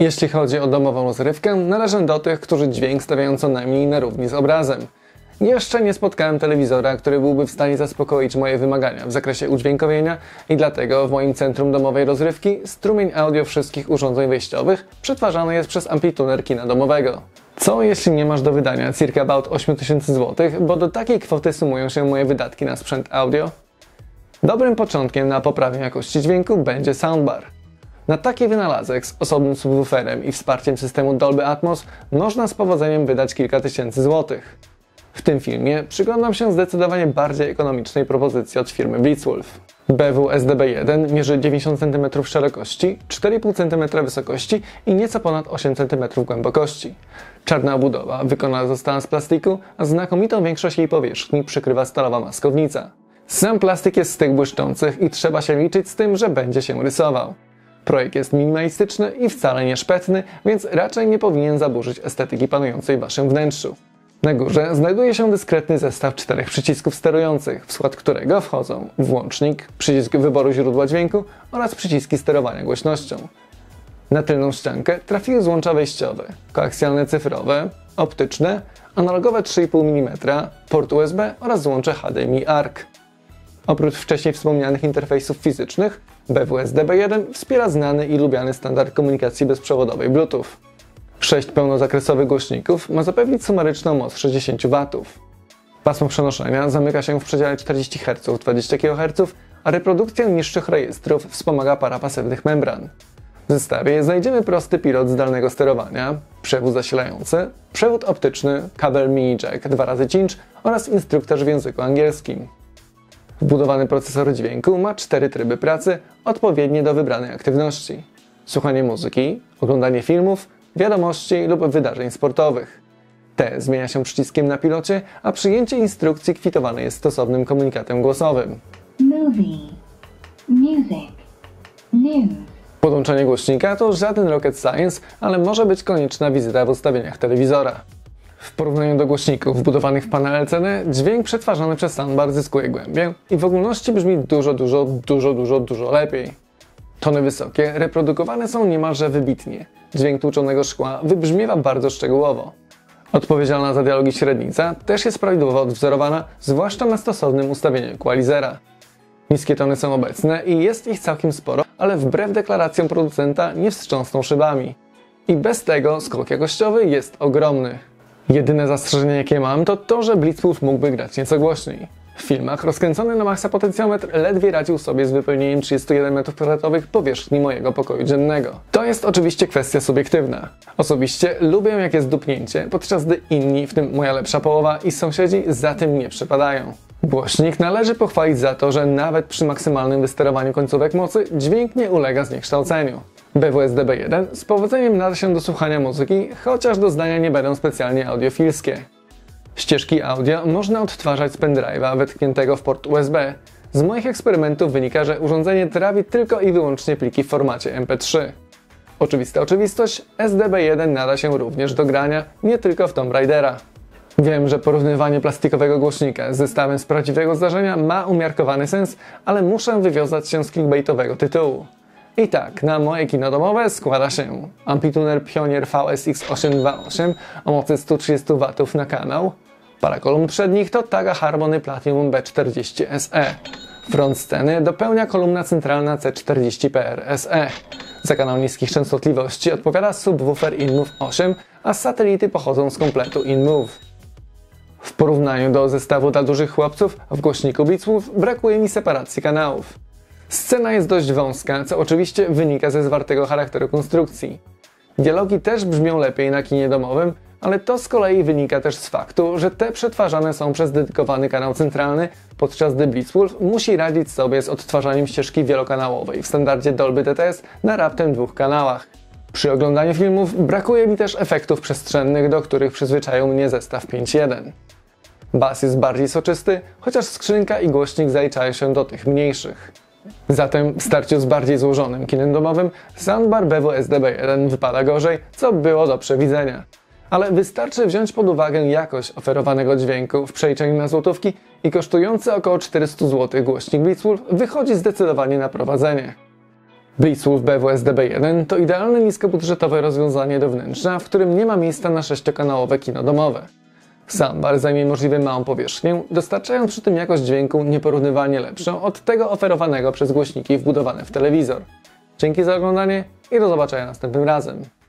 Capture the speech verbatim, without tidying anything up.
Jeśli chodzi o domową rozrywkę, należę do tych, którzy dźwięk stawiają co najmniej na równi z obrazem. Jeszcze nie spotkałem telewizora, który byłby w stanie zaspokoić moje wymagania w zakresie udźwiękowienia i dlatego w moim centrum domowej rozrywki strumień audio wszystkich urządzeń wyjściowych przetwarzany jest przez AmpliTuner Kina Domowego. Co jeśli nie masz do wydania circa about osiem tysięcy złotych, bo do takiej kwoty sumują się moje wydatki na sprzęt audio? Dobrym początkiem na poprawę jakości dźwięku będzie soundbar. Na taki wynalazek z osobnym subwooferem i wsparciem systemu Dolby Atmos można z powodzeniem wydać kilka tysięcy złotych. W tym filmie przyglądam się zdecydowanie bardziej ekonomicznej propozycji od firmy Blitzwolf. B W S D B jeden mierzy dziewięćdziesiąt centymetrów szerokości, cztery i pół centymetra wysokości i nieco ponad osiem centymetrów głębokości. Czarna obudowa wykonana została z plastiku, a znakomitą większość jej powierzchni przykrywa stalowa maskownica. Sam plastik jest z tych błyszczących i trzeba się liczyć z tym, że będzie się rysował. Projekt jest minimalistyczny i wcale nie szpetny, więc raczej nie powinien zaburzyć estetyki panującej w waszym wnętrzu. Na górze znajduje się dyskretny zestaw czterech przycisków sterujących, w skład którego wchodzą włącznik, przycisk wyboru źródła dźwięku oraz przyciski sterowania głośnością. Na tylną ściankę trafiły złącza wejściowe, koaksjalne cyfrowe, optyczne, analogowe trzy i pół milimetra, port U S B oraz złącze H D M I A R C. Oprócz wcześniej wspomnianych interfejsów fizycznych, B W S D B jeden wspiera znany i lubiany standard komunikacji bezprzewodowej Bluetooth. sześć pełnozakresowych głośników ma zapewnić sumaryczną moc sześćdziesiąt watów. Pasmo przenoszenia zamyka się w przedziale czterdzieści herców, dwadzieścia kiloherców, a reprodukcję niższych rejestrów wspomaga para pasywnych membran. W zestawie znajdziemy prosty pilot zdalnego sterowania, przewód zasilający, przewód optyczny, kabel mini jack dwa razy cinch oraz instruktaż w języku angielskim. Wbudowany procesor dźwięku ma cztery tryby pracy odpowiednie do wybranej aktywności: słuchanie muzyki, oglądanie filmów, wiadomości lub wydarzeń sportowych. Te zmienia się przyciskiem na pilocie, a przyjęcie instrukcji kwitowane jest stosownym komunikatem głosowym. Movie, music, news. Podłączenie głośnika to żaden rocket science, ale może być konieczna wizyta w ustawieniach telewizora. W porównaniu do głośników wbudowanych w panel L C D, dźwięk przetwarzany przez soundbar zyskuje głębię i w ogólności brzmi dużo, dużo, dużo, dużo, dużo lepiej. Tony wysokie reprodukowane są niemalże wybitnie. Dźwięk tłuczonego szkła wybrzmiewa bardzo szczegółowo. Odpowiedzialna za dialogi średnica też jest prawidłowo odwzorowana, zwłaszcza na stosownym ustawieniu equalizera. Niskie tony są obecne i jest ich całkiem sporo, ale wbrew deklaracjom producenta nie wstrząsną szybami. I bez tego skok jakościowy jest ogromny. Jedyne zastrzeżenie jakie mam to to, że Blitzwolf mógłby grać nieco głośniej. W filmach rozkręcony na maksa potencjometr ledwie radził sobie z wypełnieniem trzydziestu jeden metrów kwadratowych powierzchni mojego pokoju dziennego. To jest oczywiście kwestia subiektywna. Osobiście lubię jak jest dupnięcie, podczas gdy inni, w tym moja lepsza połowa i sąsiedzi, za tym nie przepadają. Głośnik należy pochwalić za to, że nawet przy maksymalnym wysterowaniu końcówek mocy dźwięk nie ulega zniekształceniu. B W S D B jeden z powodzeniem nada się do słuchania muzyki, chociaż doznania nie będą specjalnie audiofilskie. Ścieżki audio można odtwarzać z pendrive'a wetkniętego w port U S B. Z moich eksperymentów wynika, że urządzenie trawi tylko i wyłącznie pliki w formacie M P trzy. Oczywista oczywistość, S D B jeden nada się również do grania, nie tylko w Tomb Raidera. Wiem, że porównywanie plastikowego głośnika z zestawem z prawdziwego zdarzenia ma umiarkowany sens, ale muszę wywiązać się z clickbaitowego tytułu. I tak, na moje kino domowe składa się AmpliTuner Pioneer V S X osiem dwa osiem o mocy sto trzydzieści watów na kanał. Para kolumn przednich to Taga Harmony Platinum B czterdzieści S E. Front sceny dopełnia kolumna centralna C czterdzieści P R S E. Za kanał niskich częstotliwości odpowiada subwoofer InMove osiem, a satelity pochodzą z kompletu InMove. W porównaniu do zestawu dla dużych chłopców w głośniku Blitzwolf brakuje mi separacji kanałów. Scena jest dość wąska, co oczywiście wynika ze zwartego charakteru konstrukcji. Dialogi też brzmią lepiej na kinie domowym, ale to z kolei wynika też z faktu, że te przetwarzane są przez dedykowany kanał centralny, podczas gdy Blitzwolf musi radzić sobie z odtwarzaniem ścieżki wielokanałowej w standardzie Dolby D T S na raptem dwóch kanałach. Przy oglądaniu filmów brakuje mi też efektów przestrzennych, do których przyzwyczaił mnie zestaw pięć jeden. Bas jest bardziej soczysty, chociaż skrzynka i głośnik zaliczają się do tych mniejszych. Zatem w starciu z bardziej złożonym kinem domowym soundbar B W S D B jeden wypada gorzej, co było do przewidzenia. Ale wystarczy wziąć pod uwagę jakość oferowanego dźwięku w przeliczeniu na złotówki i kosztujący około czterysta złotych głośnik Blitzwolf wychodzi zdecydowanie na prowadzenie. Blitzwolf B W S D B jeden to idealne niskobudżetowe rozwiązanie downętrzne, w którym nie ma miejsca na sześciokanałowe kino domowe. Soundbar zajmie możliwie małą powierzchnię, dostarczając przy tym jakość dźwięku nieporównywalnie lepszą od tego oferowanego przez głośniki wbudowane w telewizor. Dzięki za oglądanie i do zobaczenia następnym razem.